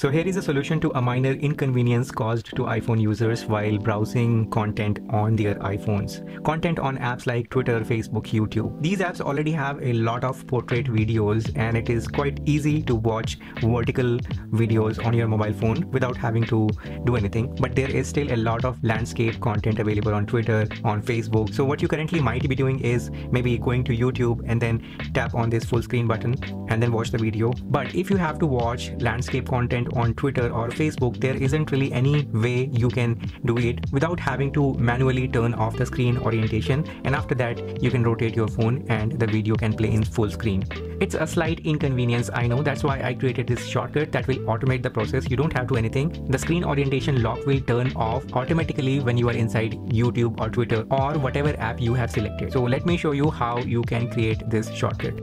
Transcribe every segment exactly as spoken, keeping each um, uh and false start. So here is a solution to a minor inconvenience caused to iPhone users while browsing content on their iPhones. Content on apps like Twitter, Facebook, YouTube. These apps already have a lot of portrait videos, and it is quite easy to watch vertical videos on your mobile phone without having to do anything. But there is still a lot of landscape content available on Twitter, on Facebook. So what you currently might be doing is maybe going to YouTube and then tap on this full screen button and then watch the video. But if you have to watch landscape content on Twitter or Facebook, there isn't really any way you can do it without having to manually turn off the screen orientation, and after that you can rotate your phone and the video can play in full screen. It's a slight inconvenience, I know, that's why I created this shortcut that will automate the process. You don't have to do anything. The screen orientation lock will turn off automatically when you are inside YouTube or Twitter or whatever app you have selected. So let me show you how you can create this shortcut.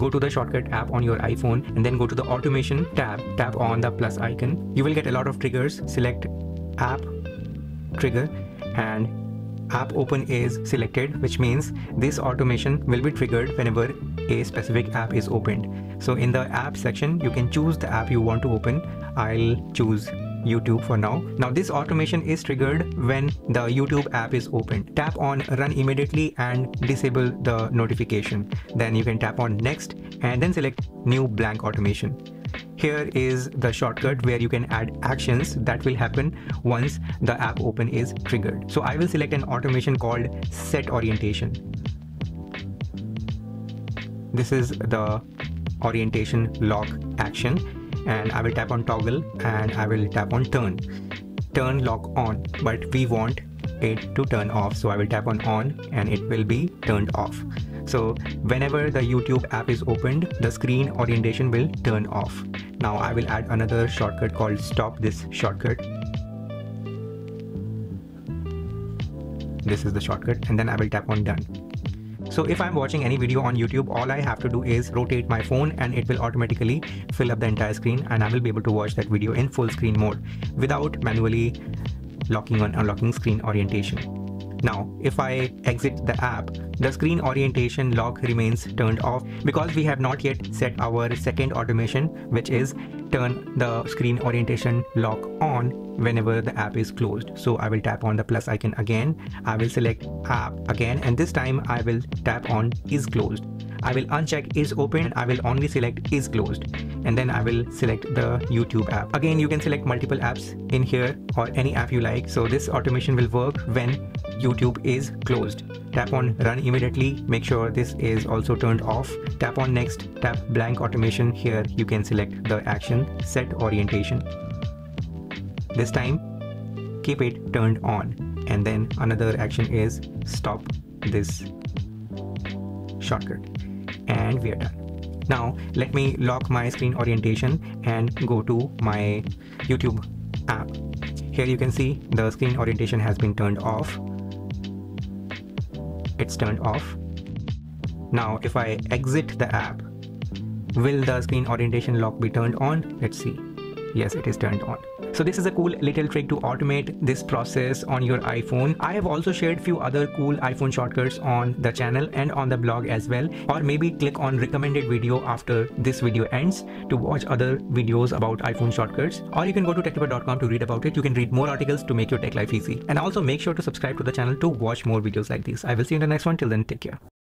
Go to the shortcut app on your iPhone and then go to the automation tab, tap on the plus icon. You will get a lot of triggers. Select app trigger and app open is selected, which means this automation will be triggered whenever a specific app is opened. So in the app section, you can choose the app you want to open. I'll choose YouTube for now. Now this automation is triggered when the YouTube app is opened. Tap on run immediately and disable the notification. Then you can tap on next and then select new blank automation. Here is the shortcut where you can add actions that will happen once the app open is triggered. So I will select an automation called set orientation. This is the orientation lock action. And I will tap on toggle and I will tap on turn. Turn lock on, but we want it to turn off. So I will tap on on and it will be turned off. So whenever the YouTube app is opened, the screen orientation will turn off. Now I will add another shortcut called stop this shortcut. This is the shortcut and then I will tap on done. So if I'm watching any video on YouTube, all I have to do is rotate my phone and it will automatically fill up the entire screen and I will be able to watch that video in full screen mode without manually locking on unlocking screen orientation. Now, if I exit the app, the screen orientation lock remains turned off because we have not yet set our second automation, which is turn the screen orientation lock on whenever the app is closed. So I will tap on the plus icon again. I will select app again, and this time I will tap on is closed. I will uncheck is open. I will only select is closed. And then I will select the YouTube app. Again, you can select multiple apps in here or any app you like. So this automation will work when YouTube is closed. Tap on run immediately. Make sure this is also turned off. Tap on next, tap blank automation. Here you can select the action set orientation. This time, keep it turned on. And then another action is stop this shortcut. And we are done. Now let me lock my screen orientation and go to my YouTube app. Here you can see the screen orientation has been turned off. It's turned off. Now if I exit the app, will the screen orientation lock be turned on? Let's see. Yes, it is turned on. So this is a cool little trick to automate this process on your iPhone. I have also shared few other cool iPhone shortcuts on the channel and on the blog as well. Or maybe click on recommended video after this video ends to watch other videos about iPhone shortcuts. Or you can go to tech tippr dot com to read about it. You can read more articles to make your tech life easy. And also make sure to subscribe to the channel to watch more videos like these. I will see you in the next one. Till then, take care.